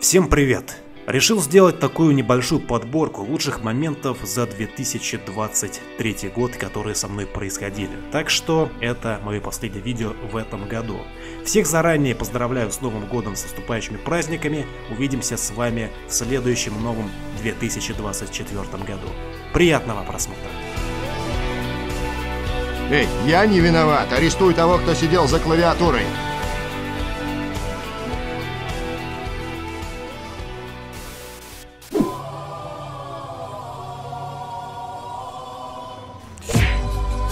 Всем привет! Решил сделать такую небольшую подборку лучших моментов за 2023 год, которые со мной происходили. Так что это мое последнее видео в этом году. Всех заранее поздравляю с Новым годом, с наступающими праздниками. Увидимся с вами в следующем новом 2024 году. Приятного просмотра! Эй, я не виноват! Арестуй того, кто сидел за клавиатурой!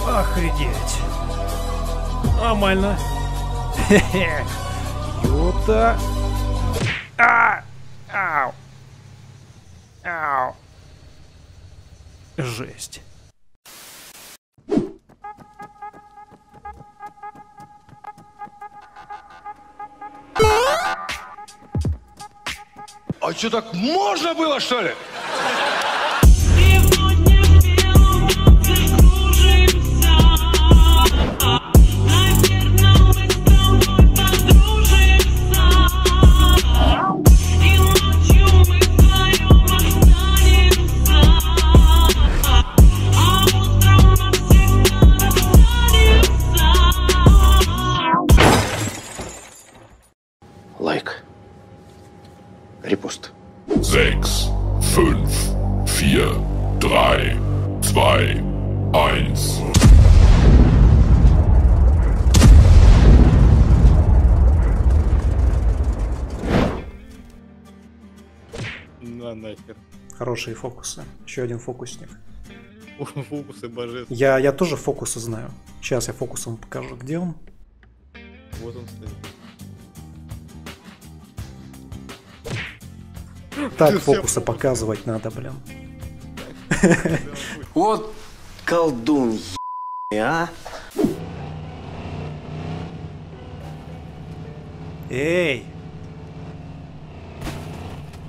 Охренеть. Нормально. Хе-хе. Ёпта. Ау. Ау. Жесть. А чё, так можно было, что ли? Лайк. Репост. 6, 5, 4, 3, 2, 1. На нахер. Хорошие фокусы. Еще один фокусник. Фокусы божественные. Я тоже фокусы знаю. Сейчас я фокусом покажу, где он. Вот он стоит. Так фокусы показывать надо, блин. Вот колдун, а? Эй!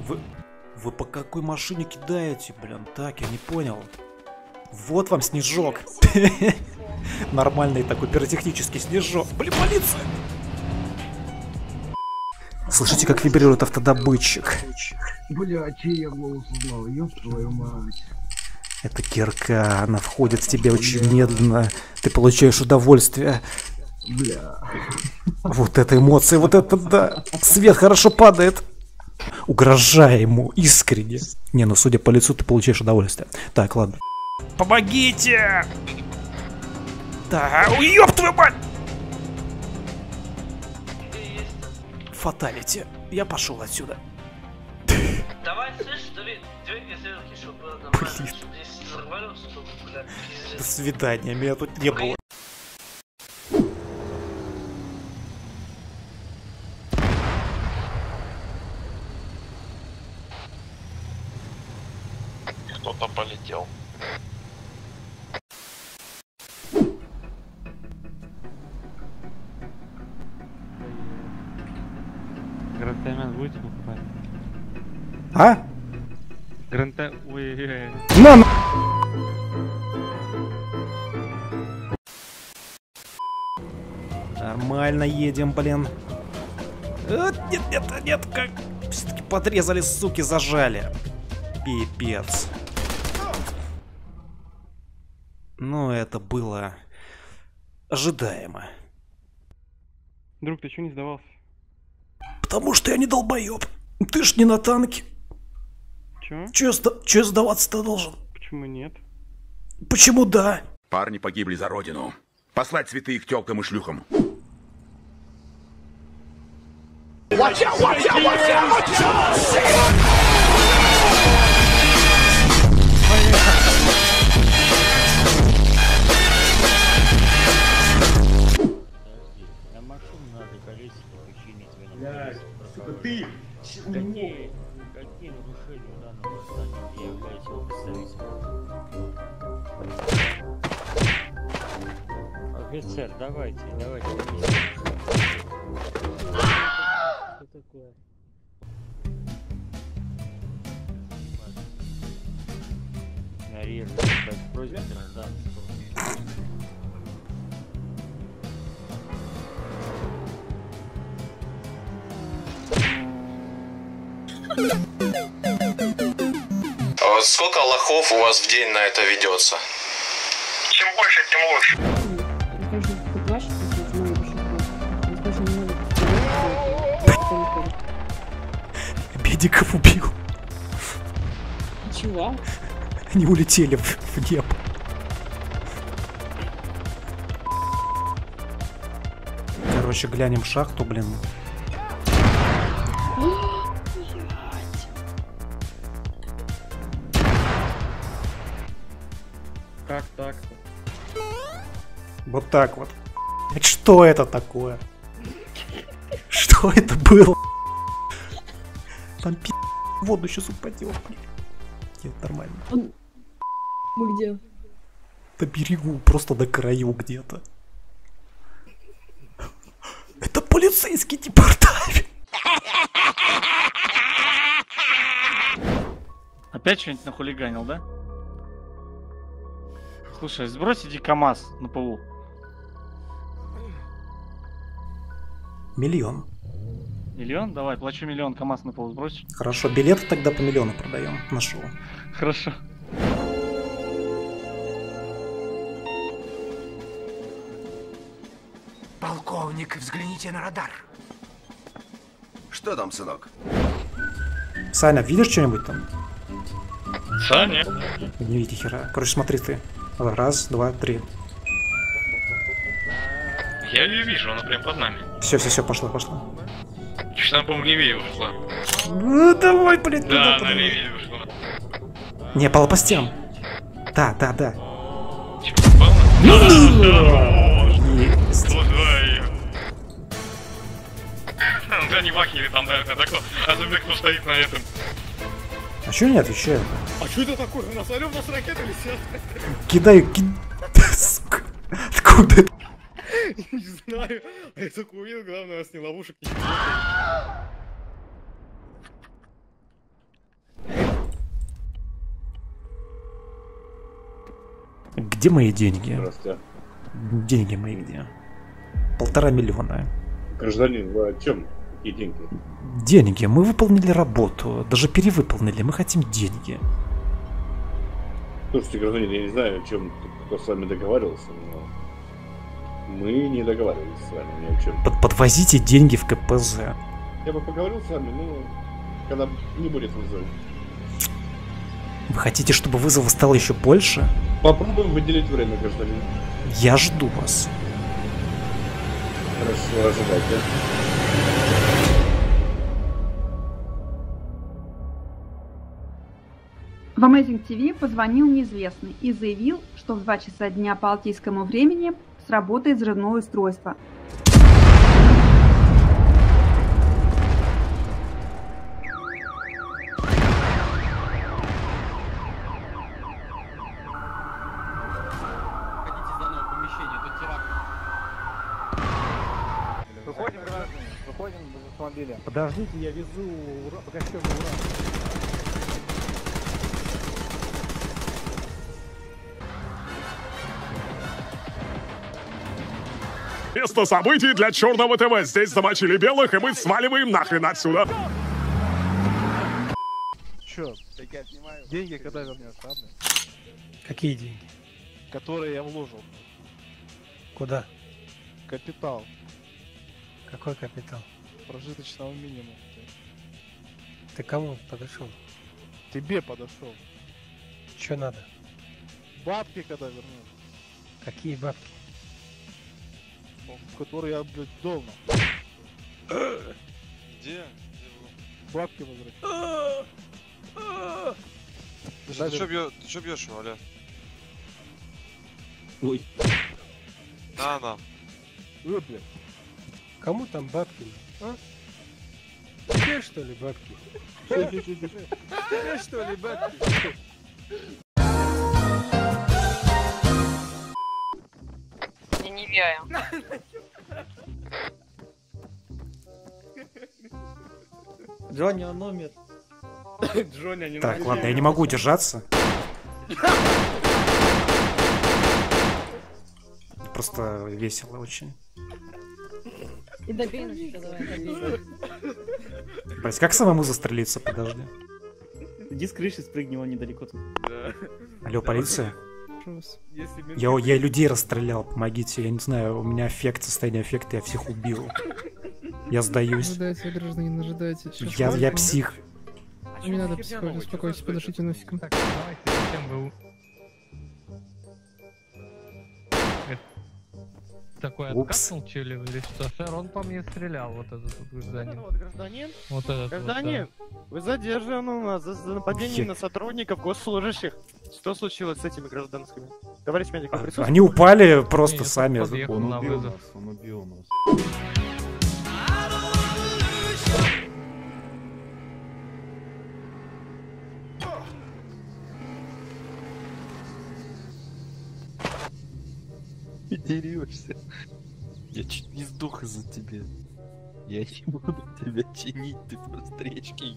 Вы по какой машине кидаете, блин? Так, я не понял. Вот вам снежок. Нормальный такой пиротехнический снежок. Блин, полиция! Слышите, как вибрирует автодобытчик? Блять, я голос узнал, ёб твою мать. Это кирка, она входит в тебя очень медленно. Ты получаешь удовольствие. Бля. Вот это эмоции, вот это да. Свет хорошо падает. Угрожай ему искренне. Не, ну судя по лицу, ты получаешь удовольствие. Так, ладно. Помогите! Да, ёб твою мать! Фаталити. Я пошел отсюда. Давай, слышишь, двигай сверху, чтобы было нормально, чтобы здесь разговаривался, чтобы, блядь, пиздец. До свидания, меня тут не было. Кто-то полетел. Грант-таймент будете покупать? А? Грант-таймент... Ой-ой-ой... На, на... Нормально едем, блин. Нет, как... Все-таки подрезали, суки, зажали. Пипец. Ну, это было... ожидаемо. Друг, ты чё не сдавался? Потому что я не долбоеб. Ты ж не на танке. Чё сдаваться-то должен? Почему нет? Почему да? Парни погибли за родину. Послать цветы их тёлкам и шлюхам. Ты умнее. Какие нарушения данного здания не являются представителем? Офицер, давайте. Что такое? Игнорируйте просьбу гражданского. А сколько лохов у вас в день на это ведется? Чем больше, тем лучше. Бедиков убил. Чего? Они улетели в небо. Короче, глянем в шахту, блин. Как так-то? Вот так вот. Что это такое? Что это было? Там пи***, воду сейчас упадет. Нет, нормально. Мы где? На берегу, просто на краю где-то. Это полицейский департамент. Опять что-нибудь нахулиганил, да? Слушай, сбрось иди КамАЗ на ПУ. Миллион. Миллион? Давай, плачу миллион, КамАЗ на ПУ сбрось. Хорошо, билеты тогда по миллиону продаем. Нашел. Хорошо. Полковник, взгляните на радар. Что там, сынок? Саня, видишь что-нибудь там? Саня? Не видите хера. Короче, смотри ты. Раз, два, три. Я ее вижу, она прям под нами. Все, пошла. Что она, по-моему, левее ушла. Ну давай, блин, да, она левее ушла. Не, по лопастям. Да. Че, попала? Да не махили там, наверное, так кто. Особенно кто стоит на этом. А чё не отвечаю? А чё это такое? У нас орём, у нас ракеты летят. Кидай. Откуда это? Не знаю. А я только увидел, главное, у нас не ловушек. Где мои деньги? Здравствуйте. Деньги мои где? 1,5 миллиона. Гражданин, вы о чём? И деньги. Деньги. Мы выполнили работу. Даже перевыполнили. Мы хотим деньги. Слушайте, гражданин, я не знаю, о чем кто с вами договаривался, но мы не договаривались с вами ни о чем. Подвозите деньги в КПЗ. Я бы поговорил с вами, но когда не будет вызова. Вы хотите, чтобы вызова стало еще больше? Попробуем выделить время, гражданин. Я жду вас. Хорошо, ожидайте. В Amazing TV позвонил неизвестный и заявил, что в 2 часа дня по алтайскому времени сработает взрывное устройство. Выходим, граждане, выходим из автомобиля. Подождите, я везу костюм урана. Место событий для Черного ТВ. Здесь замочили белых, и мы сваливаем нахрен отсюда. Че? Деньги когда вернешься, ладно? Какие деньги? Которые я вложил. Куда? Капитал. Какой капитал? Прожиточного минимума. Ты кому подошел? Тебе подошел. Че надо? Бабки когда вернешь? Какие бабки? Который я, блядь, долго. Где? Бабки возвращаются. Ты что бьешь его, Оля? Ой. На. Ой, блядь. Кому там бабки? А? Тебе что ли бабки? Тебе что ли бабки? Джонни, он умер. Так, ладно, я не могу держаться. Просто весело очень. Блять, как самому застрелиться, подожди. Иди с крыши спрыгни, он недалеко тут. Алло, полиция? Я людей расстрелял, помогите, я не знаю, у меня эффект, состояние эффекта, я всех убил. Я сдаюсь. Ожидайте, гражданин, ожидайте. Я псих. Не надо психовать, успокойся, подышите носиком. Такой откаснул челю или что? Сэр, он по мне стрелял, вот этот вот гражданин. Вот гражданин? Вот этот гражданин, вот, да. Вы задержаны у нас за нападение на сотрудников госслужащих. Что случилось с этими гражданскими? Товарищ медик, присутствует? Они упали просто сами. Он убил нас, он убил нас. Дерешься. Я чуть не сдох из-за тебя. Я не буду тебя чинить, ты просто речки.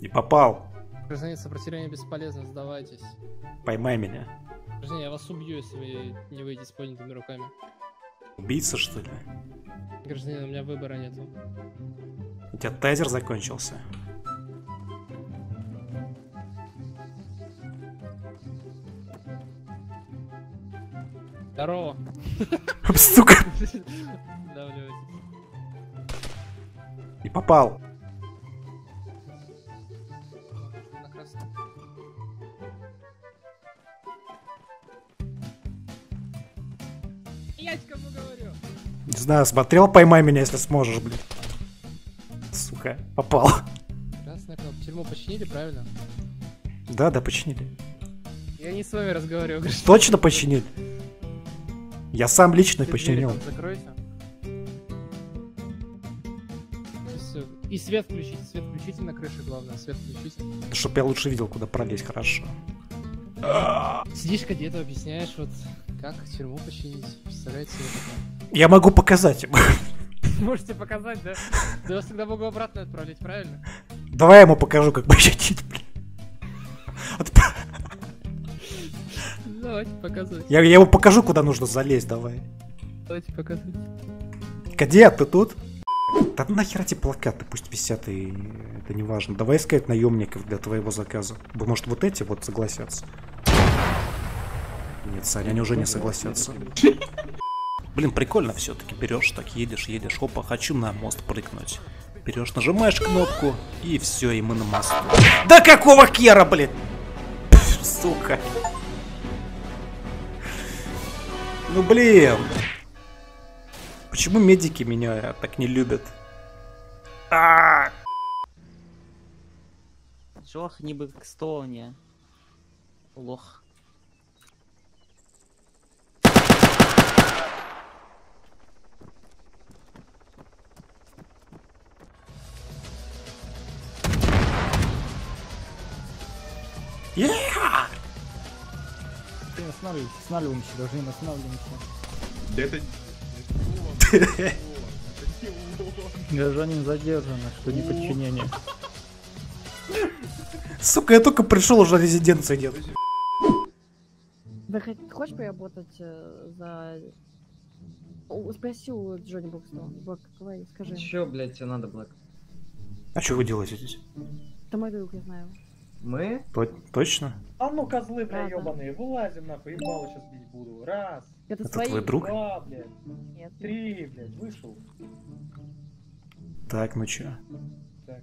И попал. Гражданин, сопротивление бесполезно, сдавайтесь. Поймай меня. Гражданин, я вас убью, если вы не выйдете с поднятыми руками. Убийца, что ли? Гражданин, у меня выбора нету. У тебя тазер закончился. Здорово. Сука. И попал. Я кому говорю? Не знаю, смотрел, поймай меня, если сможешь, блин. Сука, попал. Красная кнопка. Тюрьму починили, правильно? Да, да, починили. Я не с вами разговариваю. Гражданин. Точно починили? Я сам лично починил. И свет включите на крыше, главное, свет включите. Чтоб я лучше видел, куда пролезть, хорошо. Сидишь где-то, объясняешь, вот как тюрьму починить, представляете? Я могу показать им. Можете показать, да? Да я всегда могу обратно отправлять, правильно? Давай я ему покажу, как починить, блин. Давайте показывать. Я ему покажу, куда нужно залезть, давай. Давайте показывать. Кадет, ты тут? Да нахер эти плакаты, пусть висят, и это не важно. Давай искать наемников для твоего заказа. Может, вот эти вот согласятся? Нет, Саня, они уже не согласятся. Блин, прикольно все-таки. Берешь, так едешь, едешь. Опа, хочу на мост прыгнуть. Берешь, нажимаешь кнопку, и все, и мы на мосту. Да какого хера, блин? Сука. Ну блин. Почему медики меня так не любят? Джох не бы к стоне. Лох. Yeah! Останавливаемся, останавливаемся, должны останавливаться. Да это... Гражданин задержано, что не подчинение. Сука, я только пришел, уже резиденции нет. Да хочешь поработать за... Спроси у Джонни Бокстова. Блэк, давай, скажи. Чё, блядь, тебе надо, Блэк? А чё вы делаете здесь? Да мой друг, я знаю. Мы? Точно? А ну козлы, бля, ёбаные, вылазим нахуй, ебало сейчас бить буду. Раз. Это твой друг? Два, блядь. Нет. Три, блядь, вышел. Так, ну чё? Так.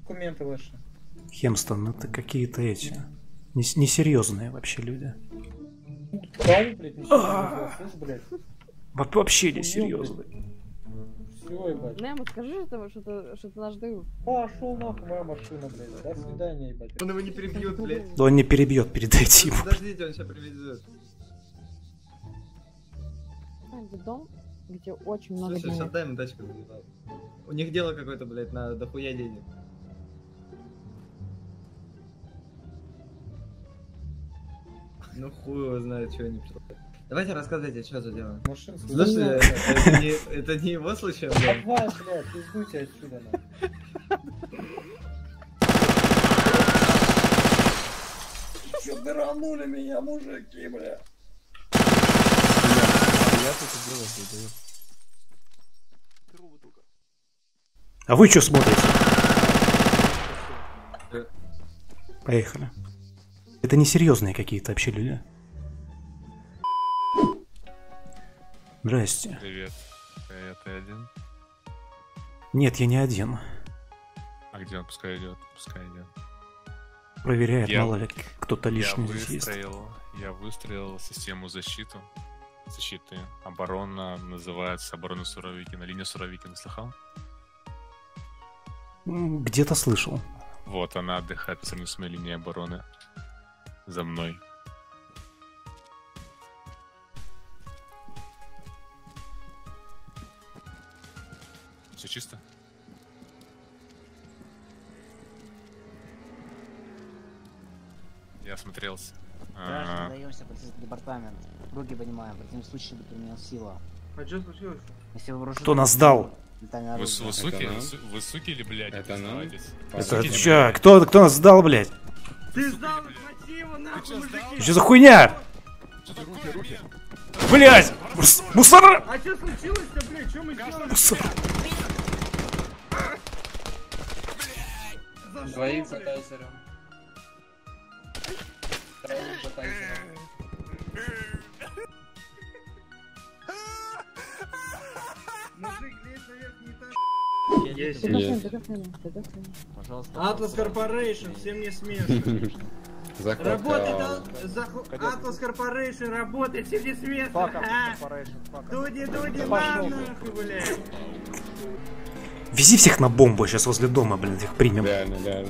Документы ваши. Хемстон, ну это какие-то эти. Несерьезные вообще люди. Да, блядь, несерьезные, блядь. Вообще несерьезные. Немо, скажи, что ты нас даю. Пошел нахуй, моя машина, блядь. До свидания, ебать. Он его не перебьет, блядь. Да он не перебьет, передайте ему. Подождите, он сейчас привезет. Это дом, где очень много денег. Слушай, сейчас отдай ему тачку. У них дело какое-то, блядь, на дохуя денег. Ну хуй его знает, что они придумали. Давайте рассказывайте, что за дело. Слушай, это не его случайно? Давай, блядь, пиздуйте отсюда, нахуй. Чё дыранули меня, мужики, бля. Я тут и дело передаю. А вы что смотрите? Поехали. Это несерьезные какие-то вообще люди. Здрасте. Привет. Ты один? Нет, я не один. А где он? Пускай идет. Пускай идет. Проверяет, мало ли кто-то лишний здесь есть. Я выстроил систему защиты. Оборона называется оборона Суровикина. Линия Суровикина, слыхал? Где-то слышал. Вот, она отдыхает по сравнению с моей линией обороны. За мной. Все чисто? Я осмотрелся. Страшно даемся процесс департамент. Руки поднимаем, в противном случае бы применил силу. А что случилось? Кто нас сдал? Вы суки или, блядь, это оставайтесь? Это чё? Кто нас сдал, блядь? Ты сдал, хвати его, нахуй, мужики! Чё за хуйня? Блядь! Мусор! А чё случилось-то, блядь? Чё мы делаем? Мусор! Двоих за тайзером. Троих за тайзером. Есть, есть. Атлас Корпорейшн, всем не смешно. Работает Атлас Корпорейшн, работает, всем не смешно. Дуди, на нахуй, блядь. Вези всех на бомбу, сейчас возле дома, блин, их примем. Реально.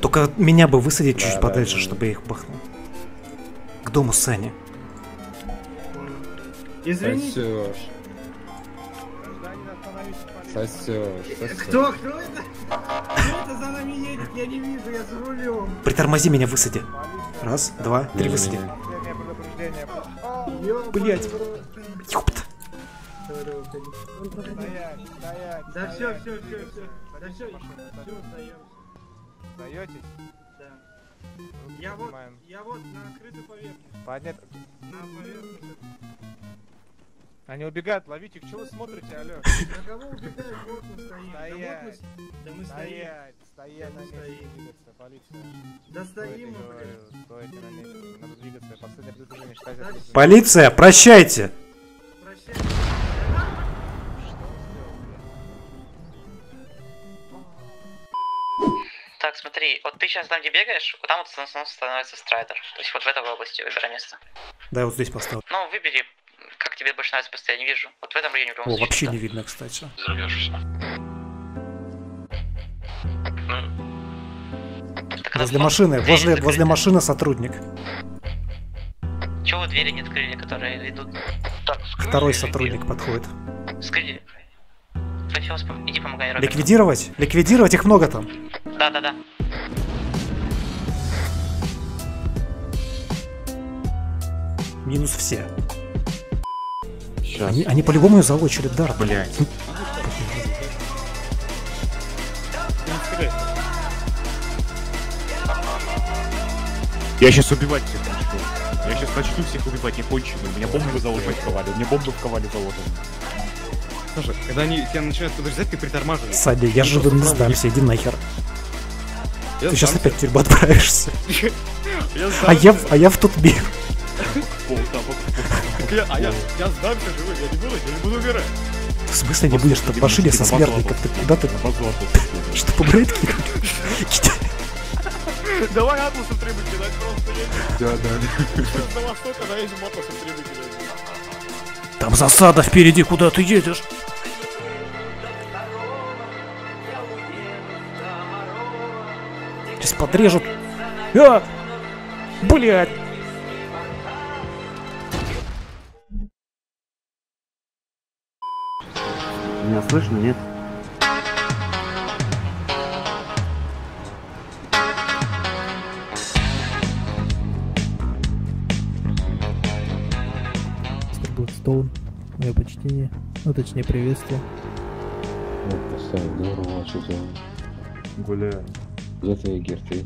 Только меня бы высадить чуть подальше, чтобы я их бахнул. К дому Сани. Извини. Кто это? Кто это за нами едет? Я не вижу, я за рулем. Притормози меня, высади. Раз, два, три, высади. Блять. Ёпта. Да все. Да все, сдаемся. Сдаетесь? Да. Я вот на открытую поверхность. Понятно. На поверхность. Они убегают, ловите их, чего вы смотрите, алё? На кого убегают? Вот мы стоим. Да мы стоим. Полиция, прощайте! Прощайте. Так, смотри, вот ты сейчас там где бегаешь, вот там вот становится страйдер. То есть вот в этой области выбирай место. Да, я вот здесь поставлю. Ну, выбери. Как тебе больше нравится, просто я не вижу. Вот в этом районе прям. О, вообще не видно, кстати. Взорвешься. Возле машины, возле машины сотрудник. Чего двери не открыли, которые идут? Второй сотрудник подходит. Скрыли. Иди помогай. Ликвидировать? Ликвидировать, их много там. Да. Минус все. Они по-любому ее залочили, дар, блядь. Я сейчас убивать всех начну. Я сейчас начну всех убивать, не кончено. У меня бомбу заложить в ковале. У меня бомбу в ковале заложена. Слушай, когда они тебя начинают подождать, ты притормаживаешь. Сади, я живым не сдамся, иди нахер. Ты сейчас опять в тюрьму отправишься. А я в тот мир. Я сдамся живой, я не буду умирать. В смысле не будешь? Ты в машине со смертником, ты куда ты? Что, побрать кидать? Давай атласом требуй кидать, просто едем. Да. Сейчас на востока наедем, атласом требуй кидать. Там засада впереди, куда ты едешь? Сейчас подрежут. Блять. Меня слышно, нет? Стоун. Мое почтение. Ну, точнее, приветствие. Вот, поставил здорово, что-то. Гуляю. Где твои герты?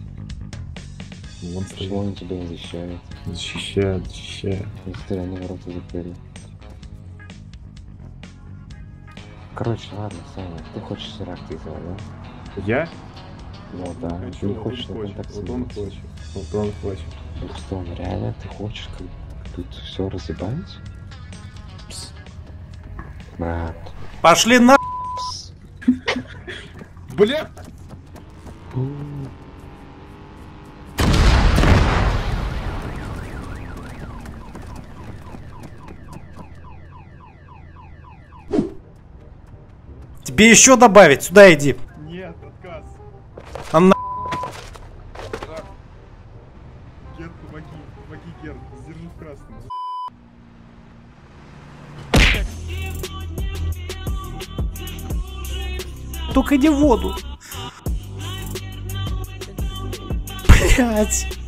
Вон почему они тебя защищают? Защищают. Постоянно ворота закрыли. Короче, ладно, Саня, ты хочешь теракты сделать, да? Я? Ну да, хочу, ты не хочешь на контакт. Вот он хочет. Ну что, он реально, ты хочешь как тут все разъебать? Брат. Пошли на... Бля! Тебе еще добавить? Сюда иди. Нет, отказ. А на... Герд, помоги, Герд. Сдержи в красном. Только иди в воду. Блять.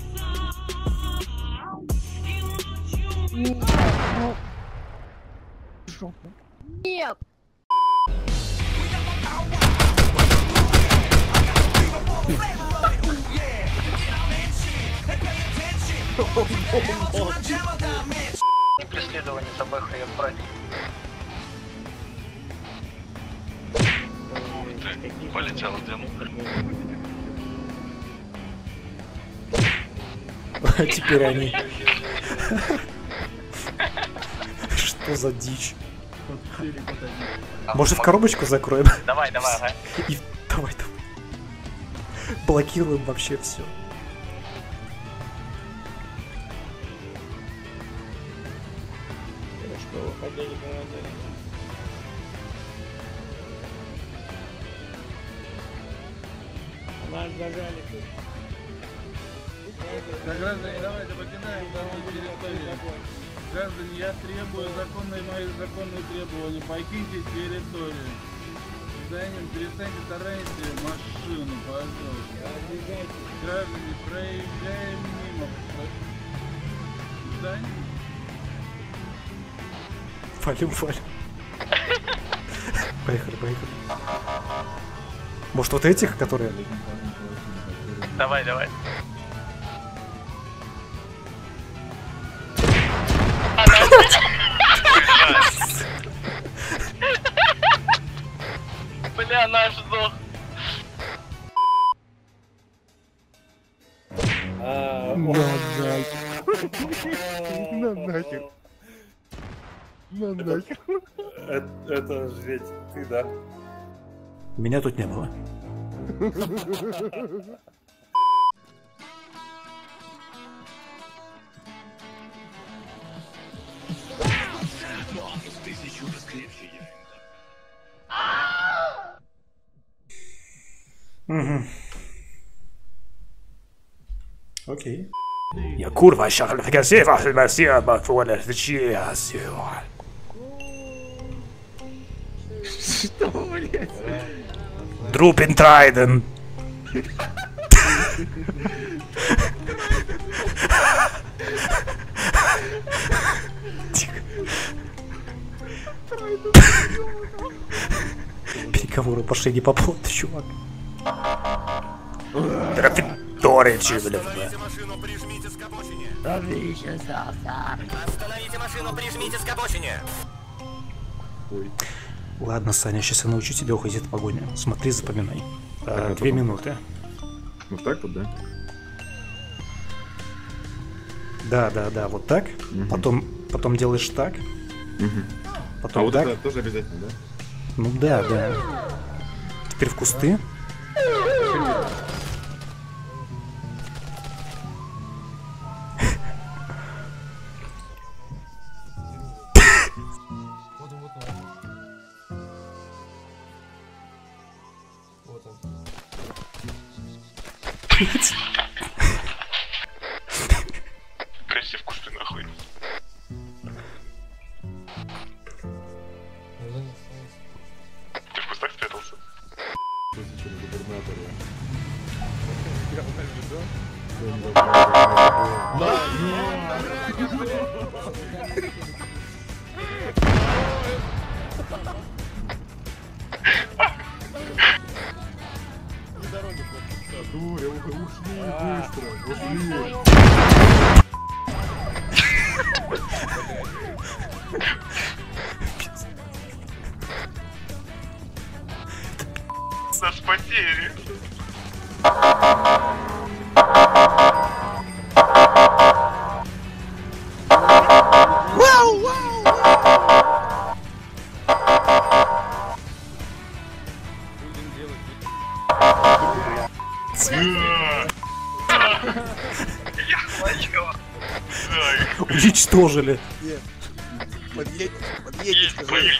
Нет. Преследование собак и брони. Полетел один. Теперь они. Что за дичь? Может, в коробочку закроем? Давай, ага. Давай. Блокируем вообще все. Нас зажали тут. Граждане, давайте покидаем дорогу территории. Граждане, я требую мои законные требования. Покиньте территорию. Перестаньте таранить машину, пожалуйста. Граждане, проезжаем мимо. Здание. Валим. Поехали. Может, вот этих, которые... Давай. Бля, наш сдох. На нахер. Это ведь ты, да? Меня тут не было. Окей. Я курва, шахль, красиво, спасибо, батоны, спасибо. Что, блядь? Друпин Трайден. Переговоры пошли не по плоту, чувак. Трафиторичи, блядь. Остановите машину, прижмитесь к обочине. Ладно, Саня, сейчас я научу тебя уходить от погони. Смотри, запоминай. Так, 2 минуты. Вот так вот, да? Да, вот так. Угу. Потом делаешь так. Угу. Потом вот так. Это тоже обязательно, да? Ну да. Теперь в кусты. Прячься в кусты нахуй. Ты в кустах спрятался? Дуря, ушли быстро, ушли. Наш потери. Уничтожили. Нет. Подъедьте, скажи.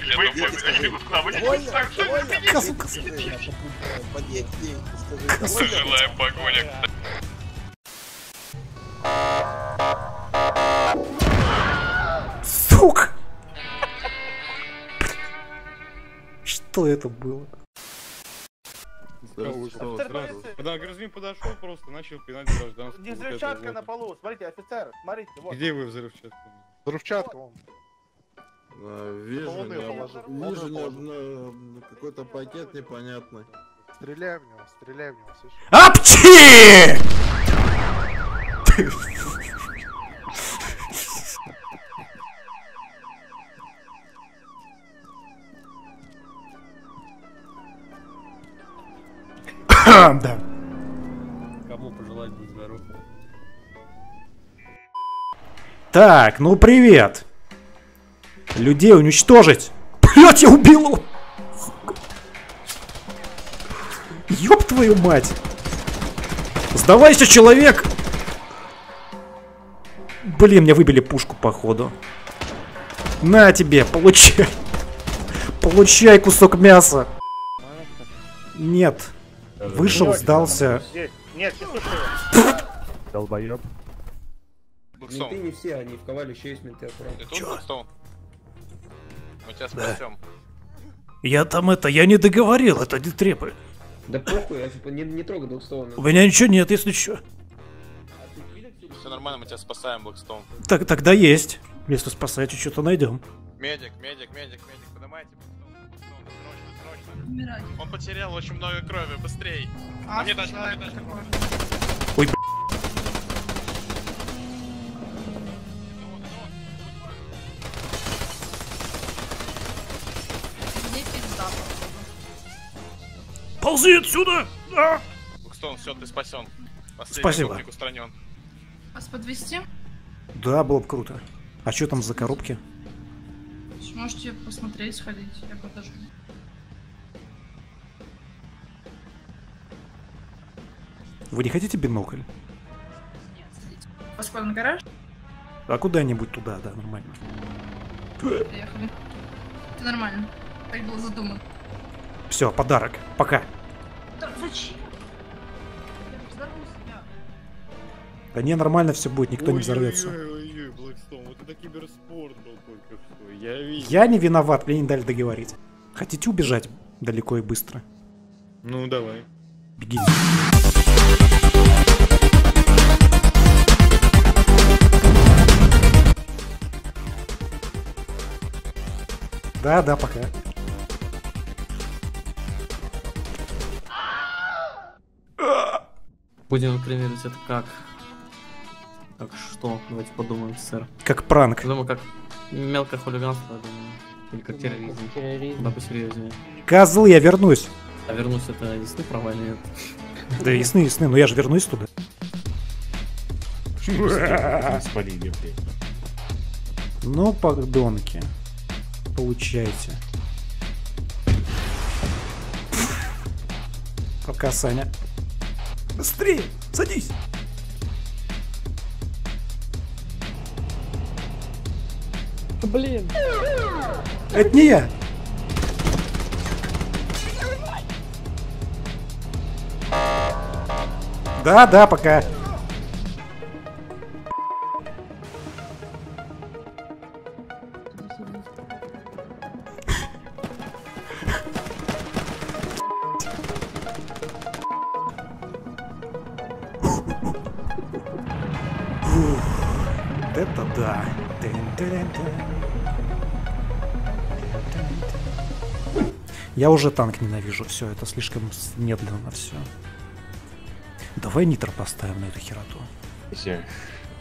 Желаем погони. Сука! Что это было? Когда гражданин подошел, просто начал пинать гражданского. Не взрывчатка на полу, смотрите, офицер, смотрите, вот. Где вы взрывчатку? Взрывчатка вон. Вижу, какой-то пакет непонятный. Стреляй в него, слышишь? Апчи! Да. Кому пожелать быть здоровым. Так, ну привет. Людей уничтожить. Блять, я убил его. Ёб твою мать. Сдавайся, человек. Блин, мне выбили пушку, походу. На тебе, получай. Получай кусок мяса. Нет. Вышел, сдался. Нет, долбоёб. Менты не все, они вковали, еще есть менты. Мы тебя спасем. Я там это, я не договорил, это не трепы. Да похуй, я типа не трогай Блэкстоун. У меня ничего нет, если что. Все нормально, мы тебя спасаем, Блэкстоун. Так, тогда есть. Если спасаете, что-то найдем. Медик, поднимайте. Он потерял очень много крови, быстрей. Мне даже крови, даже крови. Ой, б***ь. Ползи отсюда! Букстон, все, ты спасен. Спасибо. Вас подвезти? Да, было бы круто. А что там за коробки? Можете посмотреть, сходить, я подожду. Вы не хотите бинокль? Нет, садитесь. Поскольку на гараж? А куда-нибудь туда, да, нормально. Приехали. Это нормально. Так было задумано. Все, подарок. Пока. Да зачем? Я же взорву себя. Да не, нормально все будет, никто не взорвется. Ой-ой-ой, Блэкстоун, вот это киберспорт был только что. Я видел. Я не виноват, мне не дали договорить. Хотите убежать далеко и быстро? Ну, давай. Беги. Да, пока. Будем примерить это как? Как что? Давайте подумаем, сэр. Как пранк. Я думаю, как мелкое хулиганство, я думаю. Или как терроризм. Да, посерьезнее. Козлы, я вернусь. А вернусь это ясны права или нет? Да ясны, но я же вернусь туда. Ну, подонки. Получайте. Пока, Саня. Быстрее! Садись! Блин! Это не я! Да, пока! Это да. Я уже танк ненавижу. Все, это слишком медленно все. Давай нитро поставим на эту хероту. Все.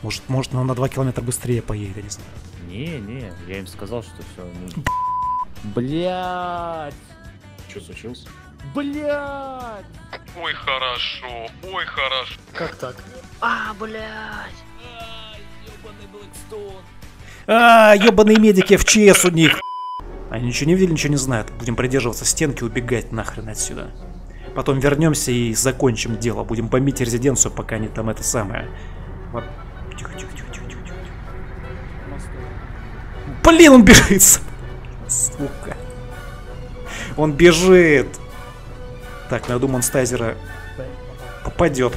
Может, нам на 2 километра быстрее поедет, я не знаю. Не, я им сказал, что все. Блять! Что случилось? Блять! Ой, хорошо, ой, хорошо. Как так? А, блять! Ёбаный Блэкстоун! А, ёбаные медики в ЧС у них! Они ничего не видели, ничего не знают. Будем придерживаться стенки, убегать нахрен отсюда. Потом вернемся и закончим дело. Будем бомбить резиденцию, пока они там это самое. Вот. Тихо. Блин, он бежит! Сука. Он бежит! Так, я думаю, он с тазера попадет.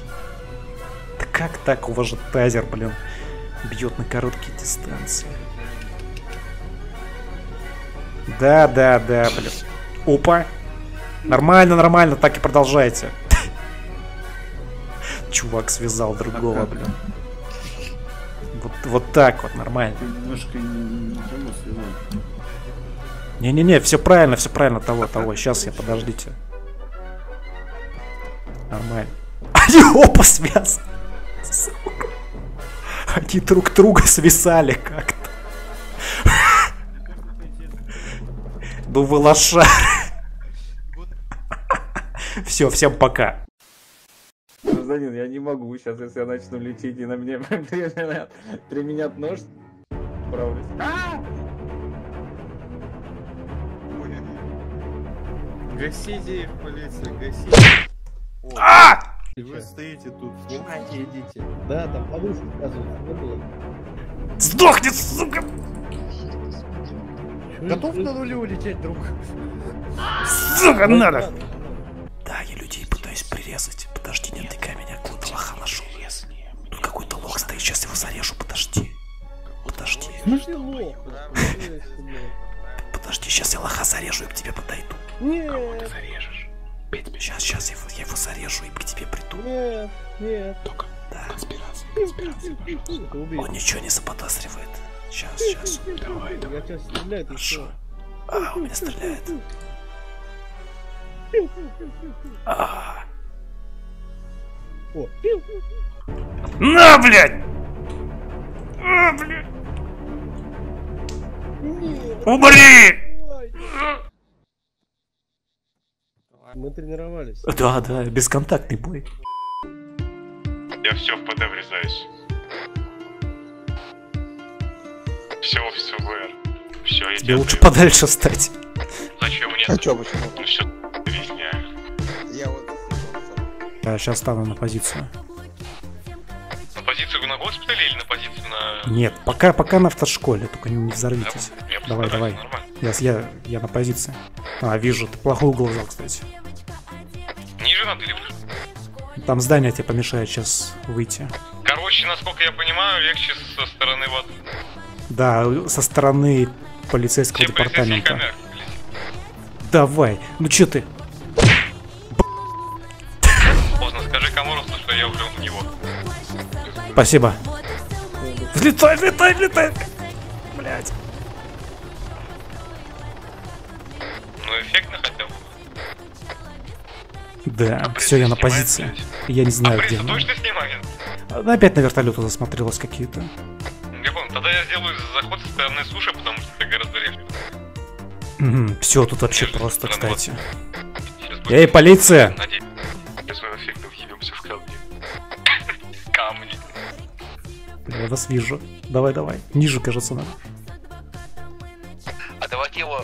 Да как так? У вас же тазер, блин. Бьет на короткие дистанции. Да, блин. Опа. Нормально, так и продолжайте. Чувак связал другого, блин. Вот так вот, нормально. Немножко не, все правильно, того. Сейчас я, подождите. Нормально. Они оба связаны. Сука. Они друг друга свисали как-то. Ну вы лошары. Все, всем пока. Гражданин, я не могу. Сейчас, если я начну лететь, и на меня применят нож. Правлюсь. Гасите их, полиция, гасите. И вы стоите тут, снимайте, идите. Да, там повыше сказано. Сдохнет, сука! Готов на нуле улететь, друг? Сука, надо! Да, я людей пытаюсь прирезать. Подожди, не отдыхай меня, какого-то лоха нашел. Тут какой-то лох стоит, сейчас его зарежу, подожди. Подожди, сейчас я лоха зарежу и к тебе подойду. Нет. Кого ты зарежешь? Сейчас я его зарежу и к тебе приду. Нет. Только да. Конспирация, пожалуйста. Он ничего не заподозривает. Сейчас. Давай. Я тебя стреляю, хорошо. А, у меня стреляет. На, блядь! Блядь! Умри! Мы тренировались. Да, бесконтактный бой. Я все в ПД врезаюсь. Все офис ФБР. Все, я тебе лучше подальше встать. Зачем мне? А чё, почему? Ну все, объясняю. Я вот... Да, сейчас стану на позицию. На позицию на госпитале или на позицию на... Нет, пока на автошколе, только не взорвитесь. Давай. Я на позиции. А, вижу, ты плохой угол взял, кстати. Ниже надо или выше? Там здание тебе помешает сейчас выйти. Короче, насколько я понимаю, легче со стороны вот... Да, со стороны полицейского департамента. Давай, ну чё ты? Поздно, скажи Каморовцу, что я уже у него. Спасибо. Взлетай! Блядь. Ну, эффектно хотя бы. Да, а все, я на позиции. Здесь? Я не знаю, где она. Она опять на вертолету засмотрелась какие-то. Я понял, тогда я сделаю заход со стороны суши, потому что ты гораздо легче. Все, тут вообще я просто, кстати. Вот. Эй, полиция! Без моего эффекта въебемся в камни. Камни. Я вас вижу. Давай. Ниже, кажется, надо. А давайте его...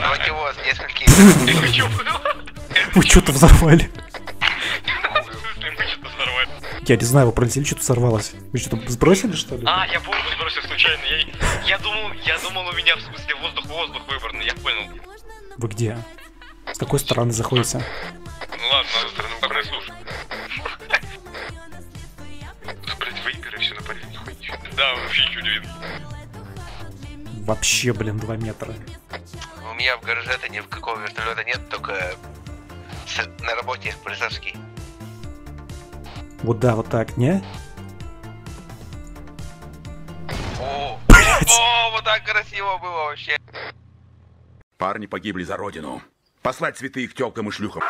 Давайте его несколько... Вы что-то взорвали. Я не знаю, вы пролетели, что-то сорвалось. Вы что-то сбросили, что ли? А, я бомбу сбросил случайно. Я думал, у меня в смысле воздух выбран, я понял. Вы где? С какой стороны заходите? Ну ладно, с стороны выбран, слушай. Блять, выиграли все на порядке, хуйня. Да, вообще ничего не видно. Вообще, блин, 2 метра. У меня в гараже-то ни в какого вертолета нет, только на работе полицейский. Вот да, вот так, не? О, вот так красиво было вообще. Парни погибли за родину. Послать цветы их тёлкам и шлюхам.